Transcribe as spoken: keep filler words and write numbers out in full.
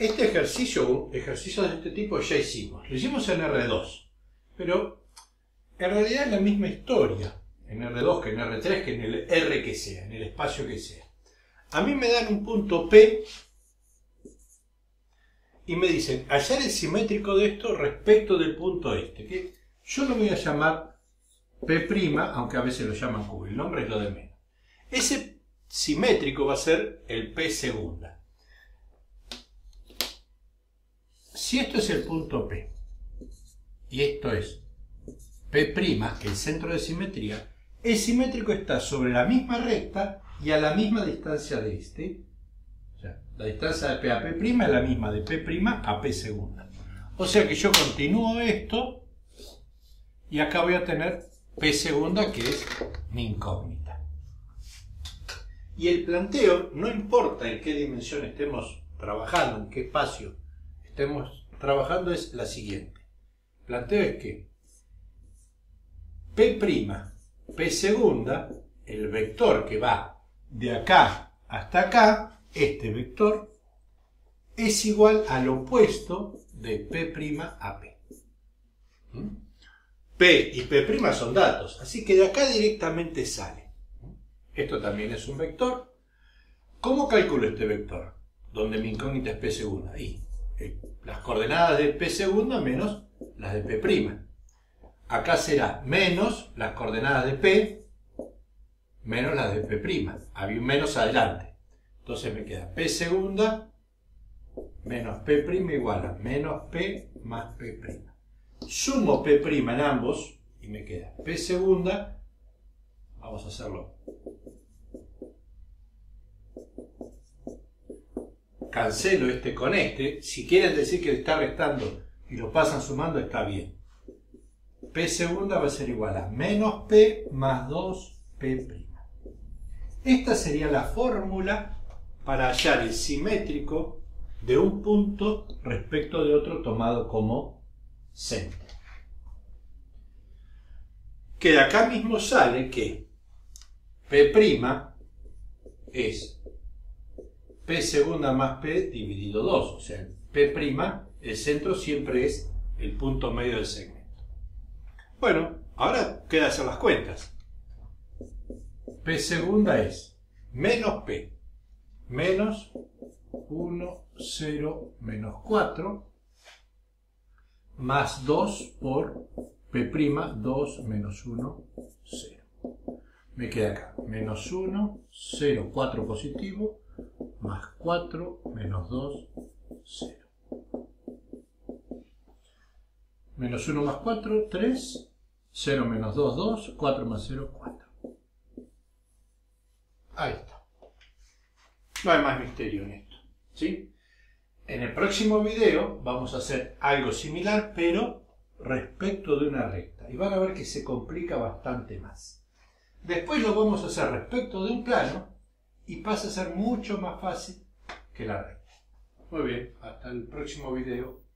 Este ejercicio, ejercicios de este tipo ya hicimos. Lo hicimos en R dos, pero en realidad es la misma historia. En R dos que en R tres, que en el R que sea, en el espacio que sea. A mí me dan un punto P y me dicen, hallar el simétrico de esto respecto del punto este. Que yo lo voy a llamar P', aunque a veces lo llaman Q, el nombre es lo de menos. Ese simétrico va a ser el P segunda. Si esto es el punto P, y esto es P', que el centro de simetría, el simétrico está sobre la misma recta y a la misma distancia de este. O sea, la distancia de P a P' es la misma de P' a P segunda. O sea que yo continúo esto, y acá voy a tener P segunda, que es mi incógnita. Y el planteo, no importa en qué dimensión estemos trabajando, en qué espacio estemos trabajando, es la siguiente. Planteo es que P', P segunda, el vector que va de acá hasta acá, este vector, es igual al opuesto de P' a P. ¿Mm? P y P' son datos, así que de acá directamente sale. Esto también es un vector. ¿Cómo calculo este vector? Donde mi incógnita es P segunda. Y las coordenadas de P segunda menos las de P'. Acá será menos las coordenadas de P, menos las de P'. Había un menos adelante. Entonces me queda P segunda menos P' igual a menos P más P'. Sumo P' en ambos y me queda P segunda. Vamos a hacerlo. Cancelo este con este. Si quieren decir que está restando y lo pasan sumando, está bien. P segunda va a ser igual a menos P más dos P'. Esta sería la fórmula para hallar el simétrico de un punto respecto de otro tomado como centro. Que de acá mismo sale que P' es P segunda más P dividido dos. O sea, P', el centro siempre es el punto medio del segmento. Bueno, ahora queda hacer las cuentas. P segunda es menos P, menos uno, cero, menos cuatro, más dos por P', dos, menos uno, cero. Me queda acá, menos uno, cero, cuatro positivo, más cuatro, menos dos, cero. Menos uno más cuatro, tres. cero menos dos, dos, cuatro más cero, cuatro. Ahí está. No hay más misterio en esto, ¿sí? En el próximo video vamos a hacer algo similar, pero respecto de una recta. Y van a ver que se complica bastante más. Después lo vamos a hacer respecto de un plano y pasa a ser mucho más fácil que la recta. Muy bien, hasta el próximo video.